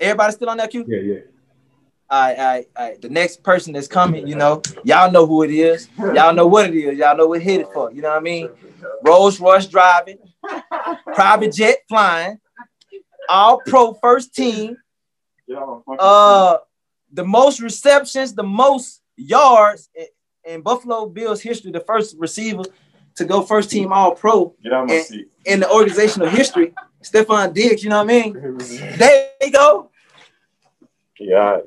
Everybody still on that queue? Yeah, yeah. All right. The next person that's coming, you know, y'all know who it is. Y'all know what it is. Y'all know what hit it for. You know what I mean? Rolls-Royce driving, private jet flying, all pro first team. The most receptions, the most yards in Buffalo Bills history, the first receiver to go first team all pro in the organizational history, Stefon Diggs, you know what I mean? There you go. Yeah,